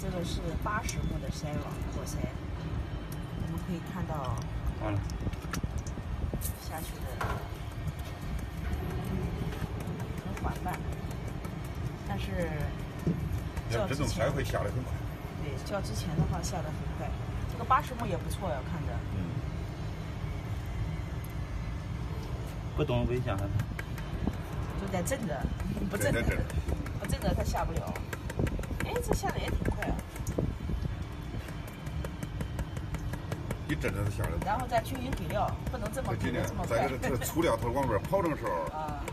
对，这个是80目的筛网过筛，我们可以看到下去的很缓慢，但是较之前这种才会下得很快。对，较之前的话下得很快，这个80目也不错呀，看着。不懂危险还是？就在震着，不震着，不震着它下不了。 哎，这下的也挺快啊！一整的下来。然后再均匀给料，不能这么给的这么快。咱这粗料，它往外跑的时候，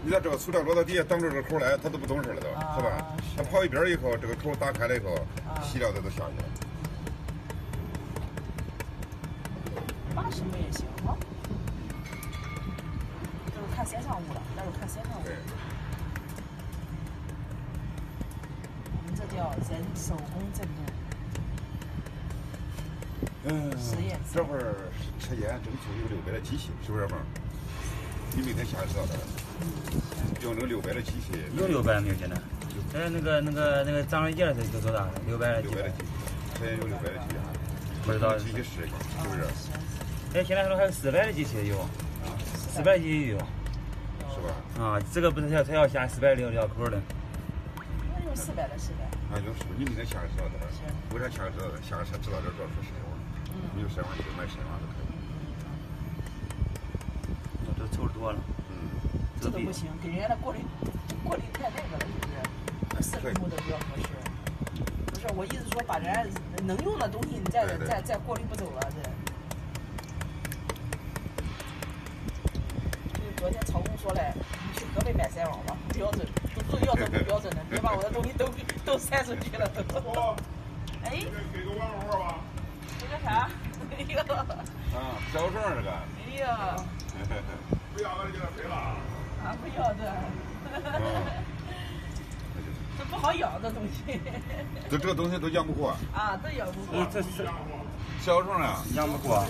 你看这个粗料落到底下挡住这口来，它都不懂事了，都是吧？它跑一边以后，这个口打开了以后，细料的都下去了。80目也行哈，这是看山上物了，待会看山上物。对。 叫人手工镇定，实验。这会儿车间整出有600的机器，是不是嘛？你每天下知道的，用那个600的机器。有600没有？现在？那个张瑞杰是多大？600的机器，车间有600的机器，不知道机器试一下，是不是？哎，现在还有400的机器有，400机器有，是吧？啊，这个不是他要下400料口的。 400了，400。啊，有数，你每天下个知道的。是。为啥下个知道的？下个才知道这做出深网。没有深网就买深网都可以。这凑多了。这都不行，给人家的过滤太那个了，是不是？40目的比较合适。不是，我意思说把人家能用的东西，你再过滤不走了，这。就是昨天曹工说嘞，你去河北买筛网吧，不标准。 要准不标准的，别把我的东西都塞出去了。哎，给个万户吧。这个啥？哎呦。啊，小事儿这个。哎呦。不要了，有点肥了。啊，不要这。这不好养这东西。这东西都养不活。啊，都养不活。这是小虫啊，养不活。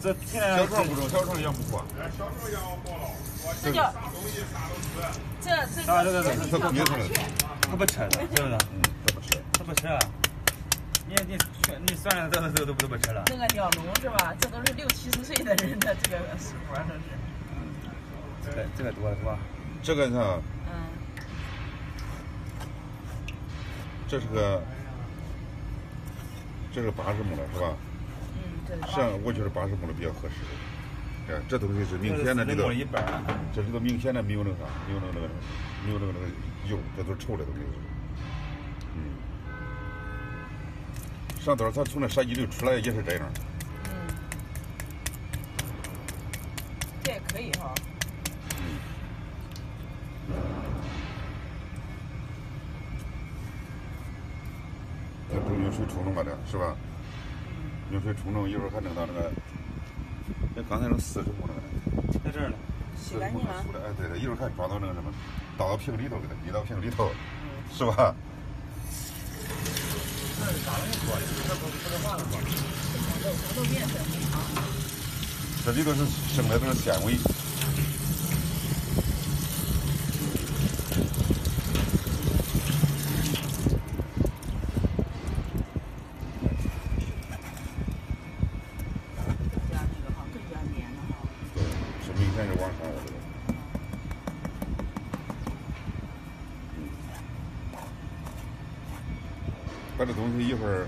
这小虫不中，小虫养不活。小虫养不活了。 这叫这不吃了，他不吃了，是不是？嗯，他不吃，他不吃了。你算了，都不吃了。那个鸟笼是吧？这都是60、70岁的人的这个生活，这是。这个多是吧？这个呢？嗯。这是80目了是吧？嗯，这是。像我觉得80目的比较合适。 这东西是明显的这个，这是个明显的没有那啥，没有那个油，这都是臭的东西。嗯，上头它从那杀鸡里出来也是这样。嗯，这也可以哈。嗯。这不用水冲冲吧？这是吧？用水冲冲，一会儿还能到那个。 那刚才那40目那个，在这儿呢，洗干净了。哎，对了，一会儿还装到那个什么，倒到瓶里头给它滴到瓶里头，是吧？那咋那么多呢？这不是化了吗？黄豆面粉没糖。这里头是生的都是纤维。把这东西一会儿。